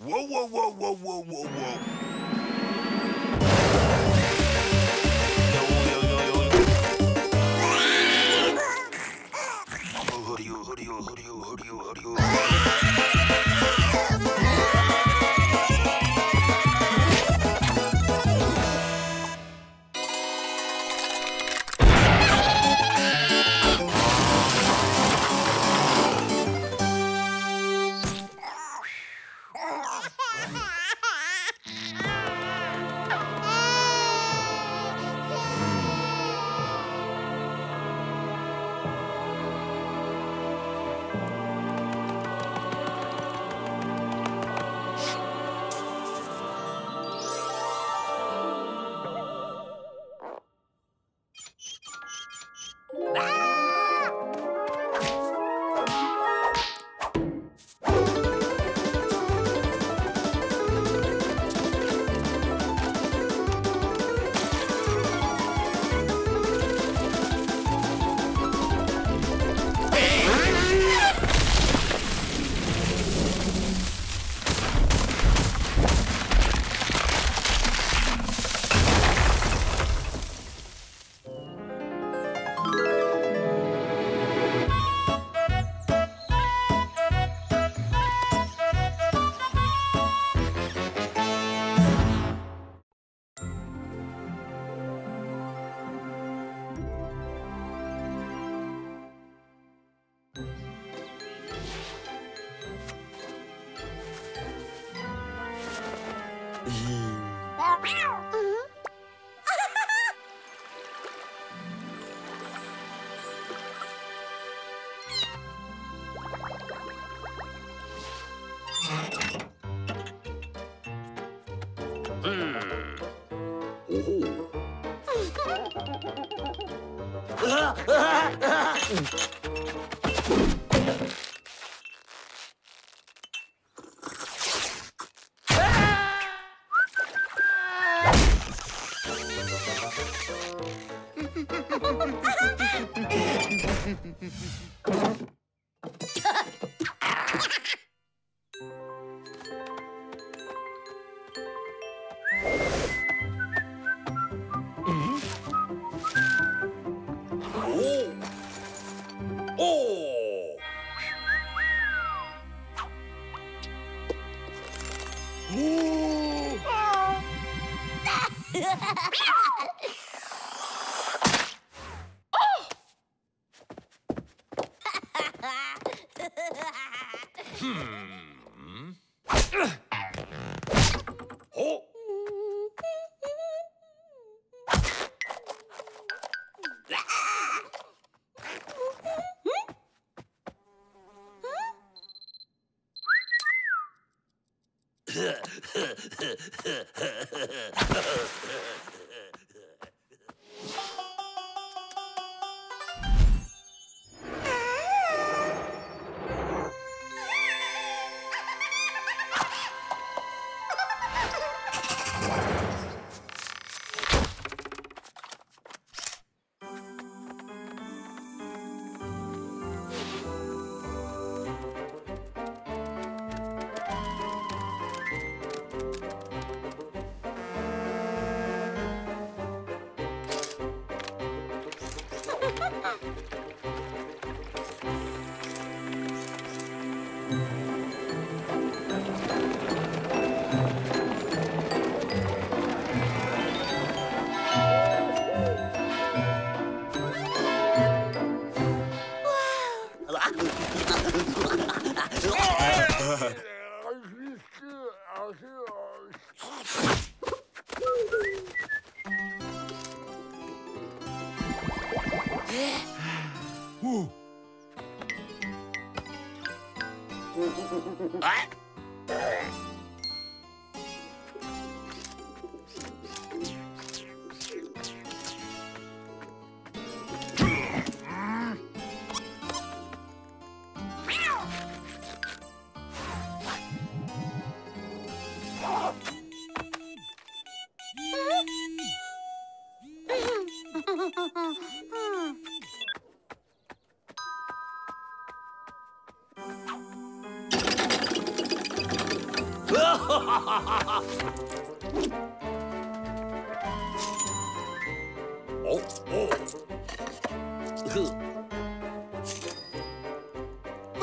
Whoa, whoa, whoa, whoa, whoa, whoa, whoa.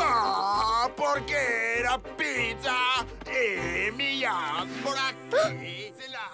Ah, porque era pizza. Mirad por aquí. Se la...